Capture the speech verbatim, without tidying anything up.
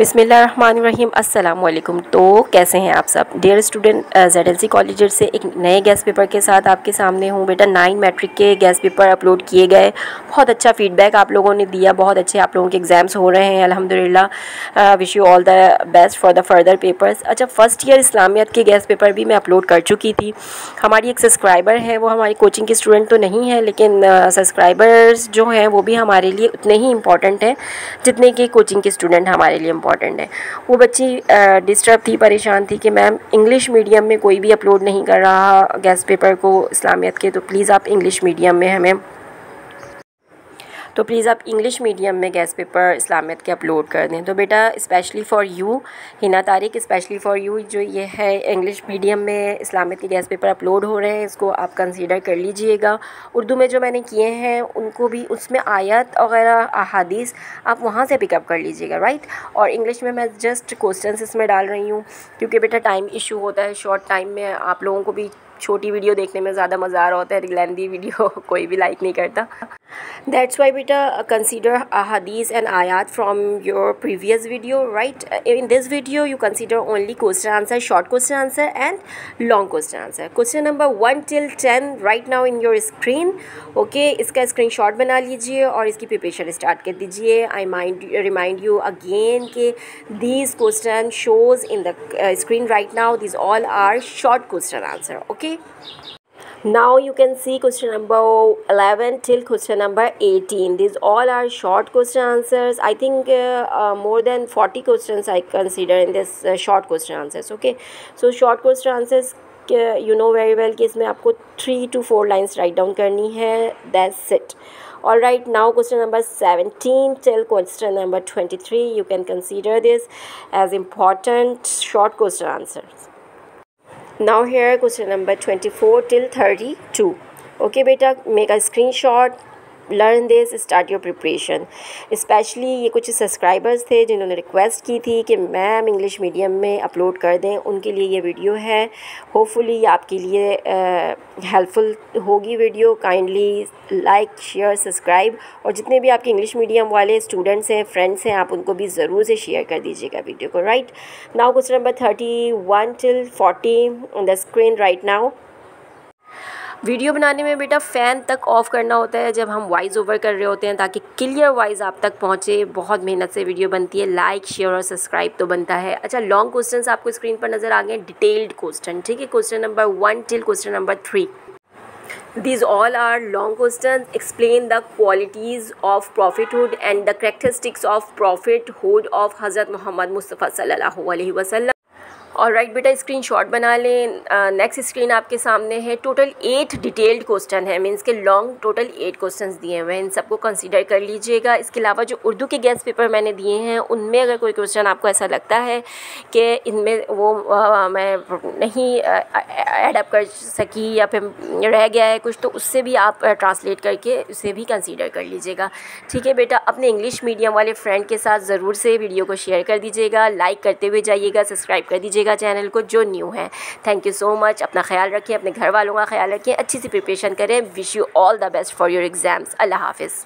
बिस्मिल्लाहिर्रहमानिर्रहीम, अस्सलामुअलैकुम। तो कैसे हैं आप सब dear student? Z L C college से एक नए गैस पेपर के साथ आपके सामने हूँ बेटा। नाइन मैट्रिक के गैस पेपर अपलोड किए गए, बहुत अच्छा फीडबैक आप लोगों ने दिया, बहुत अच्छे आप लोगों के एग्ज़ाम्स हो रहे हैं अल्हम्दुलिल्लाह। Wish you all the best for the further papers. अच्छा, फ़र्स्ट ईयर इस्लामियत के गैस पेपर भी मैं अपलोड कर चुकी थी। हमारी एक सब्सक्राइबर है, वो हमारी कोचिंग के स्टूडेंट तो नहीं है, लेकिन सब्सक्राइबर्स जो हैं वो भी हमारे लिए उतने ही इंपॉर्टेंट हैं जितने कि कोचिंग के स्टूडेंट हमारे लिए इम्पॉर्टेंट है। वो बच्ची डिस्टर्ब थी, परेशान थी कि मैम इंग्लिश मीडियम में कोई भी अपलोड नहीं कर रहा गैस पेपर को इस्लामियत के, तो प्लीज़ आप इंग्लिश मीडियम में हमें तो प्लीज़ आप इंग्लिश मीडियम में गैस पेपर इस्लामियत के अपलोड कर दें। तो बेटा specially for you Hina Tariq, specially for you जो ये है इंग्लिश मीडियम में इस्लामियत के गैस पेपर अपलोड हो रहे हैं, इसको आप कंसीडर कर लीजिएगा। उर्दू में जो मैंने किए हैं उनको भी, उसमें आयत वगैरह अहादीस आप वहाँ से पिकअप कर लीजिएगा, राइट। और इंग्लिश में मैं जस्ट क्वेश्चन इसमें डाल रही हूँ क्योंकि बेटा टाइम इशू होता है, शॉर्ट टाइम में आप लोगों को भी छोटी वीडियो देखने में ज़्यादा मज़ा आ रहा होता है, लेंदी वीडियो कोई भी लाइक नहीं करता। That's why beta consider ahadith and ayat from your previous video, right? In this video you consider only question answer, short question answer and long question answer. Question number one till ten right now in your screen, okay? इसका screenshot बना लीजिए और इसकी preparation start कर दीजिए। I mind remind you again के these question shows in the screen right now, these all are short question answer, okay? Now you can see question number eleven till question number eighteen. These all are short question answers. I think uh, uh, more than forty questions I consider in this uh, short question answers. Okay, so short question answers. You know very well कि इसमें आपको three to four lines write down करनी है. That's it. All right, now question number seventeen till question number twenty-three. You can consider this as important short question answers. Now here question number twenty-four till thirty-two. Okay बेटा, make a screenshot, learn this, start your preparation. Especially ये कुछ subscribers थे जिन्होंने request की थी कि ma'am English medium में upload कर दें, उनके लिए ये वीडियो है। होपफुली ये आपके लिए हेल्पफुल uh, होगी video. Kindly like share subscribe, और जितने भी आपके इंग्लिश मीडियम वाले स्टूडेंट्स हैं, फ्रेंड्स हैं, आप उनको भी ज़रूर से शेयर कर दीजिएगा वीडियो को, right. Now question number thirty one till forty on the screen right now. Video बनाने में बेटा फ़ैन तक ऑफ़ करना होता है जब हम वॉइस ओवर कर रहे होते हैं, ताकि क्लियर वॉइस आप तक पहुँचे। बहुत मेहनत से वीडियो बनती है, लाइक शेयर और सब्सक्राइब तो बनता है। अच्छा, लॉन्ग क्वेश्चंस आपको स्क्रीन पर नज़र आ गए, डिटेल्ड क्वेश्चन, ठीक है। Question number one till question number three, these all are long questions. Explain the qualities of prophethood and the characteristics of prophethood of Hazrat Mohammad Mustafa sallallahu alaihi wasallam. और right बेटा screenshot बना लें। Next screen आपके सामने है, total eight detailed question है, means के long total eight questions दिए हुए हैं, इन सबको कंसीडर कर लीजिएगा। इसके अलावा जो उर्दू के गैस पेपर मैंने दिए हैं उनमें अगर कोई क्वेश्चन आपको ऐसा लगता है कि इनमें वो आ, मैं नहीं एडप्ट कर सकी या फिर रह गया है कुछ, तो उससे भी आप ट्रांसलेट करके उसे भी कंसीडर कर लीजिएगा, ठीक है बेटा। अपने इंग्लिश मीडियम वाले फ्रेंड के साथ ज़रूर से वीडियो को शेयर कर दीजिएगा, लाइक करते हुए जाइएगा, सब्सक्राइब कर दीजिएगा चैनल को जो न्यू है। Thank you so much. अपना ख्याल रखिए, अपने घर वालों का ख्याल रखिए, अच्छी सी प्रिपरेशन करें। Wish you all the best for your exams. अल्लाह हाफिज़।